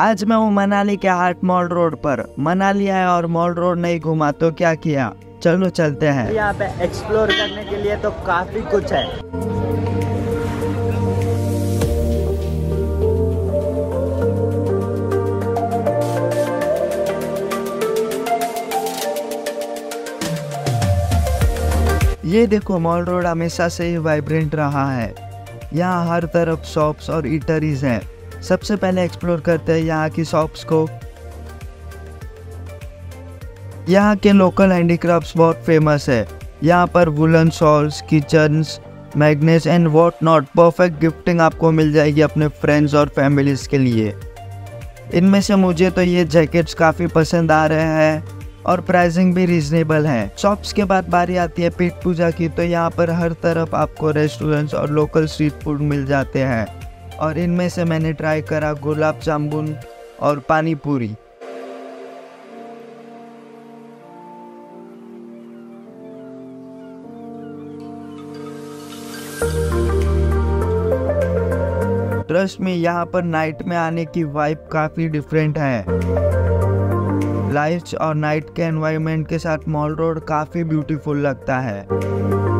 आज मैं हूँ मनाली के हाट मॉल रोड पर। मनाली आया और मॉल रोड नहीं घुमा तो क्या किया, चलो चलते हैं। यहाँ पे एक्सप्लोर करने के लिए तो काफी कुछ है। ये देखो, मॉल रोड हमेशा से ही वाइब्रेंट रहा है। यहाँ हर तरफ शॉप्स और ईटरीज हैं। सबसे पहले एक्सप्लोर करते हैं यहाँ की शॉप्स को। यहाँ के लोकल हैंडीक्राफ्ट्स बहुत फेमस है। यहाँ पर woollen shawls, kitchens, magnets and what not perfect gifting आपको मिल जाएगी अपने फ्रेंड्स और फैमिलीज के लिए। इनमें से मुझे तो ये जैकेट्स काफ़ी पसंद आ रहे हैं और प्राइसिंग भी रीजनेबल है। शॉप्स के बाद बारी आती है पेट पूजा की, तो यहाँ पर हर तरफ आपको रेस्टोरेंट्स और लोकल स्ट्रीट फूड मिल जाते हैं। और इनमें से मैंने ट्राई करा गुलाब जामुन और पानी पूरी। ट्रस्ट में यहाँ पर नाइट में आने की वाइब काफ़ी डिफरेंट है। लाइट्स और नाइट के एनवायरनमेंट के साथ मॉल रोड काफ़ी ब्यूटीफुल लगता है।